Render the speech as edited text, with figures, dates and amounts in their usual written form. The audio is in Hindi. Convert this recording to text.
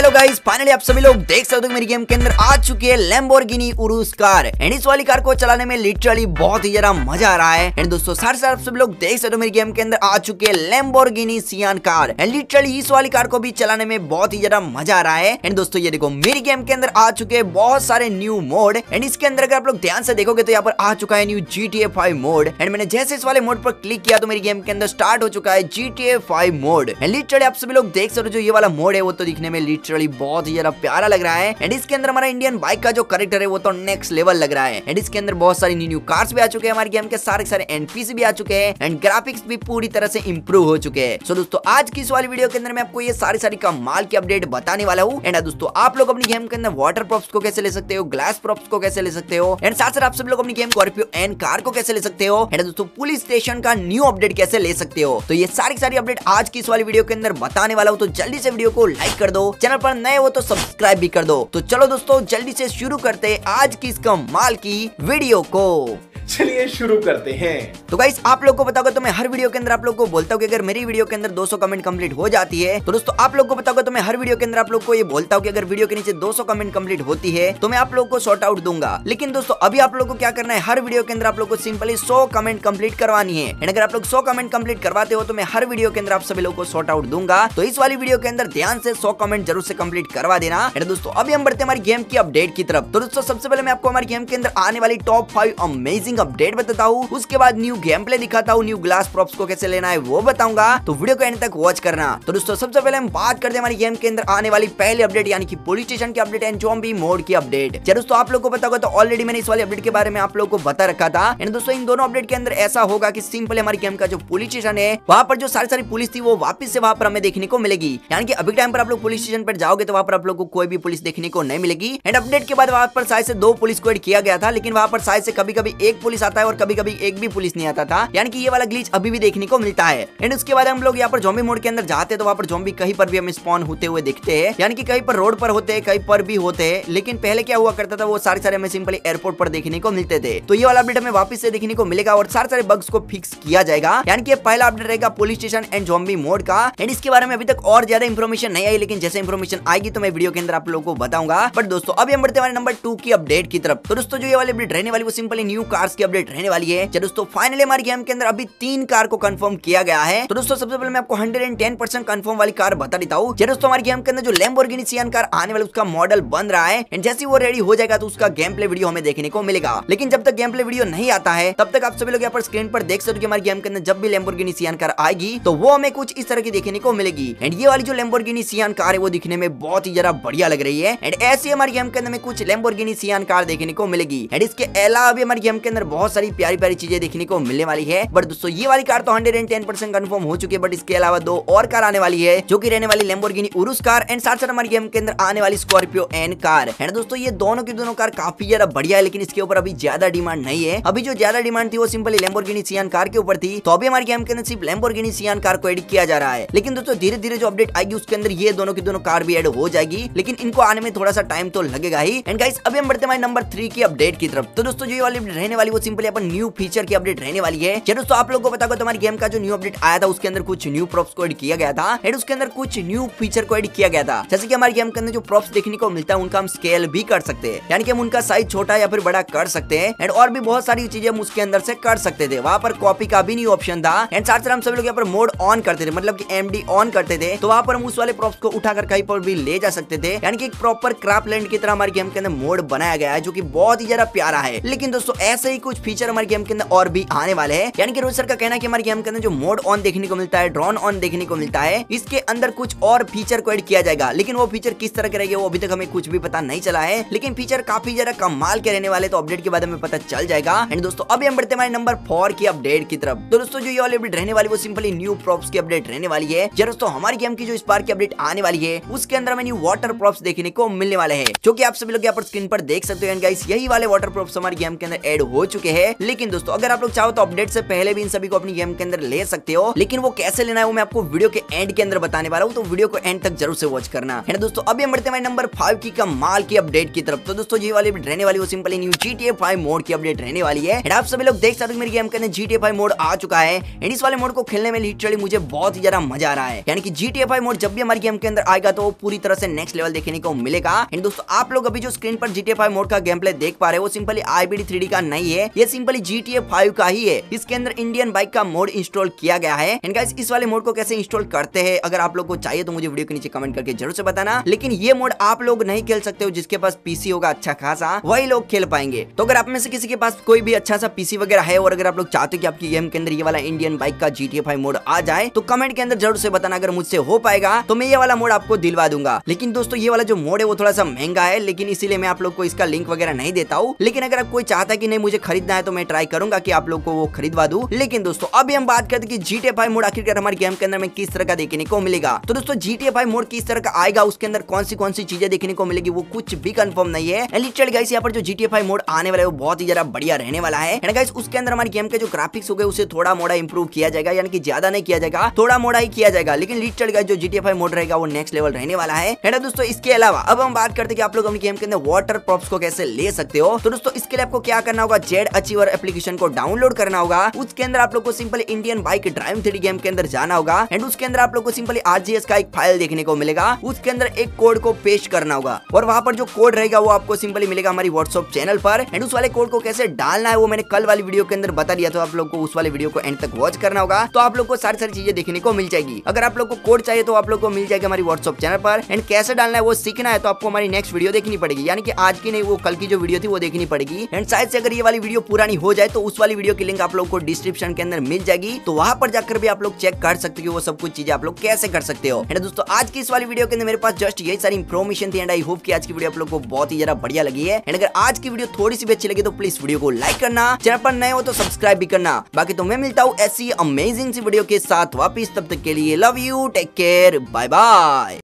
हेलो गाइस, फाइनली आप सभी लोग देख सकते हो मेरी गेम के अंदर आ चुकी है लैम्बोर्गिनी उरुस कार। एंड इस वाली कार को चलाने में लिटरली बहुत ही ज्यादा मजा आ रहा है। एंड दोस्तों साथ साथ आप सभी लोग देख सकते हो मेरी गेम के अंदर आ चुकी है Lamborghini Sian car. And literally इस वाली कार को भी चलाने में बहुत ही ज्यादा मजा आ रहा है। एंड दोस्तों ये देखो मेरी गेम के अंदर आ चुके हैं बहुत सारे न्यू मोड। एंड इसके अंदर अगर आप लोग ध्यान से देखोगे तो यहाँ पर आ चुका है न्यू GTA 5 मोड। एंड मैंने जैसे इस वाले मोड पर क्लिक किया तो मेरी गेम के अंदर स्टार्ट हो चुका है GTA 5 मोड। एंड लिटरली आप सभी लोग देख सकते हो जो ये वाला मोड है वो तो दिखने में लिटरली बहुत ही ज्यादा प्यारा लग रहा है। एंड इसके अंदर हमारा इंडियन बाइक का जो कैरेक्टर है वो तो नेक्स्ट लेवल लग रहा है। एंड इसके अंदर बहुत सारी न्यू कार्स भी आ चुके हैं, हमारे गेम के सारे सारे एनपीसी भी आ चुके हैं। एंड ग्राफिक्स भी पूरी तरह से इंप्रूव हो चुके हैं। सो दोस्तों आज की इस वाली वीडियो के अंदर मैं आपको ये सारी कमाल की अपडेट बताने वाला हूँ। एंड दोस्तों आप लोग अपनी गेम के अंदर वाटर प्रॉप्स को कैसे ले सकते हो, ग्लास प्रॉप्स को कैसे ले सकते हो, एंड साथ साथ आप सब लोग अपनी गेम स्कॉर्पियो एंड कार को कैसे ले सकते हो, एंड दोस्तों पुलिस स्टेशन का न्यू अपडेट कैसे ले सकते हो। तो ये सारी अपडेट आज की इस वाली वीडियो के अंदर बताने वाला हूँ। तो जल्दी से वीडियो को लाइक कर दो, चैनल पर नए हो तो सब्सक्राइब भी कर दो। तो चलो दोस्तों जल्दी से शुरू करते हैं आज की इस कमाल की वीडियो को, चलिए शुरू करते हैं। तो गाइस आप लोग को बताओगे तो मैं हर वीडियो के अंदर आप लोग को बोलता हूँ कि अगर मेरी वीडियो के अंदर 200 कमेंट कंप्लीट हो जाती है तो दोस्तों आप लोग को बताओगे तो मैं हर वीडियो के अंदर आप लोग को ये बोलता हूँ कि अगर वीडियो के नीचे 200 कमेंट कंप्लीट होती है तो मैं आप लोग को शॉर्ट आउट दूंगा। लेकिन दोस्तों अभी आप लोग को क्या करना है, हर वीडियो के अंदर आप लोग को सिंपली 100 कमेंट कंप्लीट करवानी है। एंड अगर आप लोग 100 कमेंट कंप्लीट करवाते हो तो मैं हर वीडियो के अंदर आप सभी लोग को शॉर्ट आउट दूंगा। तो इस वाली वीडियो के अंदर ध्यान से 100 कमेंट जरूर से कंप्लीट करवा देना। एंड दोस्तों अभी हम बढ़ते हमारी गेम की अपडेट की तरफ। तो दोस्तों सबसे पहले मैं आपको हमारी गेम के अंदर आने वाली टॉप 5 अमेजिंग अपडेट बताता हूँ, उसके बाद न्यू गेम प्ले दिखाता हूँ, न्यू ग्लास प्रॉप्स को कैसे लेना है वो बताऊंगा। तो वीडियो को एंड तक वॉच करना। तो दोस्तों सबसे पहले हम बात करते हैं हमारी गेम के अंदर आने वाली पहली अपडेट यानी कि पुलिस स्टेशन की अपडेट एंड ज़ॉम्बी मोड की अपडेट। दोस्तों आप लोग को बताओगे तो ऑलरेडी मैंने इस वाली अपडेट के बारे में आप लोग को बता रखा था। एंड दोस्तों इन दोनों अपडेट के अंदर ऐसा होगा की सिंपल हमारी गेम का जो पुलिस स्टेशन है वहाँ पर जो सारी पुलिस थी वो वापस से वहाँ पर हमें देखने को मिलेगी। यानी कि अभी टाइम पर आप लोग पुलिस स्टेशन पर जाओगे तो वहाँ पर आप लोग को कोई भी पुलिस देखने को नहीं मिलेगी। एंड अपडेट के बाद वहाँ पर शायद से 2 पुलिस को एड किया गया था, लेकिन वहाँ पर शायद से कभी एक पुलिस आता है और कभी एक भी पुलिस नहीं आता था। यानी कि ये वाला ग्लिच अभी भी देखने को मिलता है। एंड उसके बाद हम लोग यहाँ पर ज़ॉम्बी मोड के अंदर जाते हैं तो वहाँ पर ज़ॉम्बी कहीं पर भी हमें स्पॉन होते हुए दिखते हैं। यानी कि कहीं पर रोड पर होते हैं, कहीं पर भी होते हैं। लेकिन पहले क्या हुआ करता था, वो सारे हमें सिंपली एयरपोर्ट पर देखने को मिलते थे। तो ये वाला अपडेट हमें वापस से देखने को मिलेगा और सारे बग्स को फिक्स किया जाएगा। यानी कि पहला अपडेट रहेगा police station and zombie mode का। एंड इसके बारे में अभी तक और ज्यादा इन्फॉर्मेशन नहीं आई, लेकिन जैसे इन्फॉर्मेशन आएगी तो मैं वीडियो के अंदर आप लोगों को बताऊंगा। बट दोस्तों अभी हम बढ़ते हैं नंबर 2 की अपडेट की तरफ। तो दोस्तों जो ये वाली अपडेट रहने वाली वो सिंपली न्यू कार्स की अपडेट रहने वाली है। दोस्तों फाइनली हमारी गेम के अंदर अभी 3 कार को कंफर्म किया गया है। तो दोस्तों सबसे पहले मैं आपको 110% कंफर्म वाली कार बता देता हूँ। दोस्तों हमारी गेम के अंदर जो लैम्बोर्गिनी सियान कार आने वाली उसका मॉडल बन रहा है। एंड जैसे वो रेडी हो जाएगा तो उसका गेम प्ले वीडियो हमें देखने को मिलेगा। लेकिन जब तक गेम प्ले वीडियो नहीं आता है तब तक आप सभी लोग यहाँ पर स्क्रीन पर देख सकते हो कि हमारी गेम के अंदर जब भी लैम्बोर्गिनी सियान कार आएगी तो वो हमें कुछ इस तरह की देखने को मिलेगी। एंड ये वाली जो लैम्बोर्गिनी सियान कार है वो दिखने में बहुत ही ज्यादा बढ़िया लग रही है। एंड ऐसे हमारी गेम के अंदर कुछ लैम्बोर्गिनी सियान कार देखने को मिलेगी। एंड इसके अलावा भी हमारी गेम के अंदर बहुत सारी प्यारी प्यारी चीजें देखने को मिलने वाली है। बट दोस्तों ये वाली कार तो 110% कंफर्म हो चुकी है। बट इसके अलावा 2 और कार आने वाली है जो कि रहने वाली लैम्बोर्गिनी उरुस कार एंड साथ साथ हमारी गेम के अंदर आने वाली स्कॉर्पियो एन कार। एंड दोस्तों ये दोनों की दोनों कार काफी ज्यादा बढ़िया है, लेकिन इसके ऊपर अभी ज्यादा डिमांड नहीं है। अभी जो ज्यादा डिमांड थी वो सिंपली लैम्बोर्गिनी सियान कार के ऊपर थी। तो अभी हमारी गेम के अंदर सिर्फ लैम्बोर्गिनी सियान कार को एड किया जा रहा है। लेकिन दोस्तों धीरे धीरे जो अपडेट आएगी उसके अंदर ये दोनों की दोनों कार भी एड हो जाएगी, लेकिन इनको आने में थोड़ा सा टाइम तो लगेगा ही। एंड गाइस अभी हम बढ़ते हैं नंबर 3 की अपडेट की तरफ। तो दोस्तों जो ये वाली रहने वाली वो सिंपली अपन न्यू फीचर की अपडेट रहने वाली है। दोस्तों आप लोगों को बताओ तुम्हारी गेम का जो न्यू अपडेट आया था उसके अंदर कुछ न्यू प्रॉप्स को ऐड किया गया था एंड उसके अंदर कुछ न्यू फीचर को ऐड किया गया था। जैसे कि हमारी गेम के अंदर जो प्रॉप्स देखने को मिलता है उनका हम स्केल भी कर सकते हैं, यानी कि हम उनका साइज छोटा या फिर बड़ा कर सकते हैं। एंड और भी बहुत सारी चीजें हम उसके अंदर से कर सकते थे। वहाँ पर कॉपी का भी न्यू ऑप्शन था। एंड साथ साथ हम सभी लोग यहाँ पर मोड ऑन करते थे, मतलब की MD ऑन करते थे तो वहाँ पर हम उस वाले प्रॉप्स को उठाकर कहीं पर भी ले जा सकते थे। यानी कि एक प्रॉपर क्राफ्ट लैंड की तरह हमारी गेम के अंदर मोड बनाया गया है जो की बहुत ही ज्यादा प्यारा है। लेकिन दोस्तों ऐसे ही कुछ फीचर हमारे गेम के अंदर और भी आने वाले हैं। यानी कि रोहित सर का कहना है कि हमारे गेम के अंदर जो मोड ऑन देखने को मिलता है, ड्रोन ऑन देखने को मिलता है, इसके अंदर कुछ और फीचर को ऐड किया जाएगा। लेकिन वो फीचर किस तरह के रहेंगे वो अभी तक हमें कुछ भी पता नहीं चला है, लेकिन फीचर काफी ज्यादा कमाल के रहने वाले, तो अपडेट के बाद हमें पता चल जाएगा। एंड दोस्तों अभी हम बढ़ते हमारे नंबर 4 की अपडेट की तरफ। तो दोस्तों जो ये वाली अपडेट रहने वाली वो सिंपली न्यू प्रॉप्स की अपडेट रहने वाली है। दोस्तों हमारी गेम की जो इस बार की अपडेट आने वाली है उसके अंदर हमें न्यू वाटर प्रॉप्स देखने को मिलने वाले हैं, जो कि आप सभी लोग यहाँ पर स्क्रीन पर देख सकते हो। यही वाले वाटर प्रॉप्स हमारी गेम के अंदर एड हो चुके हैं। लेकिन दोस्तों अगर आप लोग चाहो तो अपडेट से पहले भी इन सभी को अपनी गेम के अंदर ले सकते हो, लेकिन वो कैसे लेना है वो मैं आपको वीडियो के एंड के अंदर बताने वाला हूँ, तो वीडियो को एंड तक जरूर से वॉच करना है दोस्तों। अभी हम बढ़ते हैं नंबर 5 की कमाल की अपडेट की तरफ। तो दोस्तों ये वाली रहने वाली वो सिंपली न्यू GTA 5 मोड की अपडेट रहने वाली है। आप सभी लोग देख सकते हो मेरी गेम के अंदर GTA 5 मोड आ चुका है। एंड इस वाले मोड को खेलने में लिटरली मुझे बहुत ही ज्यादा मजा आ रहा है, यानी कि GTA 5 मोड जब भी हमारी गेम के अंदर आएगा तो वो पूरी तरह से नेक्स्ट लेवल देखने को मिलेगा। एंड दोस्तों आप लोग अभी जो स्क्रीन पर GTA 5 मोड का गेम प्ले देख पा रहे हो वो सिंपली IBD 3D का नहीं है, ये सिंपली GTA 5 का ही है। इसके अंदर इंडियन बाइक का मोड इंस्टॉल किया गया है। एंड गाइस इस वाले मोड को कैसे इंस्टॉल करते हैं अगर आप लोग को चाहिए तो मुझे वीडियो के नीचे कमेंट करके जरूर से बताना। लेकिन ये मोड आप लोग नहीं खेल सकते हो, जिसके पास पीसी होगा अच्छा खासा वही लोग खेल पाएंगे। तो अगर आप में से किसी के पास कोई भी अच्छा सा पीसी वगैरह है और अगर आप लोग चाहते हो कि आपकी गेम के अंदर ये वाला इंडियन बाइक का GTA 5 मोड आ जाए तो कमेंट के अंदर जरूर से बताना। अगर मुझसे हो पाएगा तो मैं ये वाला मोड आपको दिलवा दूंगा। लेकिन दोस्तों ये वाला जो मोड है वो थोड़ा सा महंगा है, लेकिन इसीलिए मैं आप लोग को इसका लिंक वगैरह नहीं देता हूँ। लेकिन अगर आप कोई चाहता है कि नहीं मुझे खरीदना है तो मैं ट्राई करूंगा कि आप लोग को वो खरीदवा दूं। लेकिन दोस्तों अभी हम बात करते हैं कि GTA 5 मोड आखिरकार हमारे गेम के अंदर में किस तरह का देखने को मिलेगा। तो दोस्तों GTA 5 मोड किस तरह का आएगा, उसके अंदर कौन सी चीजें देखने को मिलेगी वो कुछ भी कंफर्म नहीं है। लिटरली गाइस यहाँ पर जो GTA 5 मोड आने वाला है वो बहुत ही ज्यादा बढ़िया रहने वाला है। एंड गाइस उसके अंदर हमारी गेम के जो ग्राफिक्स हो गए उसे थोड़ा मोड़ा इंप्रूव किया जाएगा, यानी कि ज्यादा नहीं किया जाएगा, थोड़ा मोड़ा ही किया जाएगा। लेकिन लिटरली गाइस जो GTA 5 मोड रहेगा वो नेक्स्ट लेवल रहने वाला है। एंड दोस्तों इसके अलावा अब हम बात करते हैं कि आप लोग अपनी गेम के अंदर वाटर प्रॉप्स को कैसे ले सकते हो। तो दोस्तों इसके लिए आपको क्या करना होगा, जेड अचीवर एप्लीकेशन को डाउनलोड करना होगा। उसके अंदर आप लोग को simple Indian bike driving 3D game के अंदर जाना होगा। एंड उसके अंदर आप लोग को सिंपली RGS का एक फाइल देखने को मिलेगा, उसके अंदर एक कोड को पेस्ट करना होगा और वहाँ पर जो कोड रहेगा वो आपको सिंपली मिलेगा हमारी व्हाट्सएप चैनल पर। एंड उस वाले कोड को कैसे डालना है वो मैंने कल वाली वीडियो के अंदर बता दिया था, आप लोग को उस वाले वीडियो को एंड तक वॉच करना होगा, तो आप लोग को सारी सारी चीजें देखने को मिल जाएगी। अगर आप लोग को कोड चाहिए तो आप लोग को मिल जाएगा हमारी व्हाट्सएप चैनल पर। एंड कैसे डालना है वो सीखना है तो आपको हमारी नेक्स्ट वीडियो देखनी पड़ेगी, यानी कि आज की नहीं वो कल की जो वीडियो थी वो देखनी पड़ेगी। एंड शायद से अगर ये वाली वीडियो पुरानी हो जाए तो उस वाली वीडियो की लिंक आप लोग को डिस्क्रिप्शन के अंदर मिल जाएगी, तो वहाँ पर जाकर भी आप लोग चेक कर सकते हो वो सब कुछ चीजें आप लोग कैसे कर सकते हो। एंड दोस्तों आज की इस वाली वीडियो के अंदर मेरे पास जस्ट यही सारी इन्फॉर्मेशन थी। एंड आई होप कि आज की वीडियो आप लोग को बहुत ही ज्यादा बढ़िया लगी है। एंड अगर आज की वीडियो थोड़ी सी भी अच्छी लगी तो प्लीज वीडियो को लाइक करना, चैनल पर नए हो तो सब्सक्राइब भी करना। बाकी तो मैं मिलता हूँ ऐसी अमेजिंग सी वीडियो के साथ वापस, तब तक के लिए love you, take care, bye bye.